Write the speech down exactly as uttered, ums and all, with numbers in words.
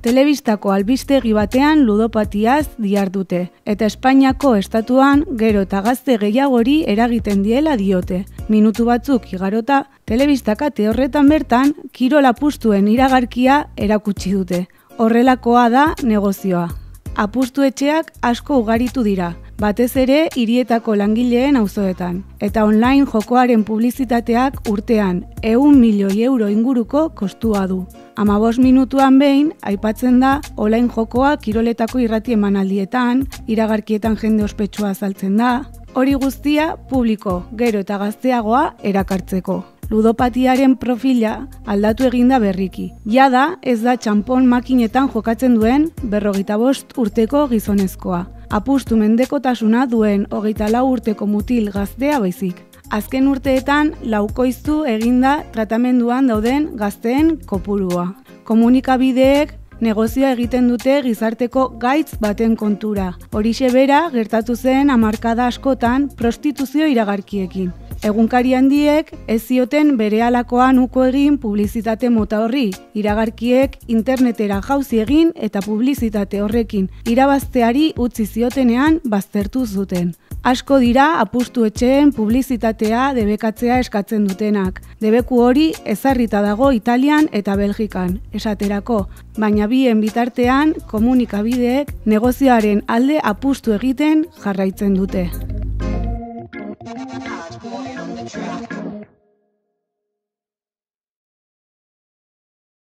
Telebistako albistegi batean ludopatiaz dihardute, eta Espainiako estatuan gero eta gazte gehiagori eragiten diela diote. Minutu batzuk igarota, telebista kate horretan bertan, kirol apustuen iragarkia erakutsi dute. Horrelakoa da negozioa. Apustu-etxeak asko ugaritu dira, batez ere hirietako langileen auzoetan, eta online jokoaren publizitateak urtean ehun milioi euro inguruko kostua du. hamabost minutuan behin aipatzen da online jokoa kiroletako irrati emanaldietan, iragarkietan jende ospetsua azaltzen da, hori guztia publiko, gero eta gazteagoa erakartzeko. Ludopatiaren profila aldatu eginda berriki. Jada ez da txanpon makinetan jokatzen duen berrogeita bost urteko gizonezkoa. Apustu mendekotasuna duen hogeita lau urteko mutil gaztea baizik. Azken urteetan laukoiztu eginda tratamenduan dauden gazteen kopurua. Komunikabideek negozioa egiten dute gizarteko gaitz baten kontura. Horixe bera gertatu zen hamarkada askotan prostituzio iragarkiekin. Egunkari handiek ez zioten berehalakoan uko egin publizitate mota horri, iragarkiek internetera jauzi egin eta publizitate horrekin irabazteari utzi ziotenean baztertu zuten. Asko dira apustu-etxeen publizitatea debekatzea eskatzen dutenak. Debeku hori ezarrita dago Italian eta Belgikan, esaterako, baina bien bitartean komunikabideek negozioaren alde apustu egiten jarraitzen dute.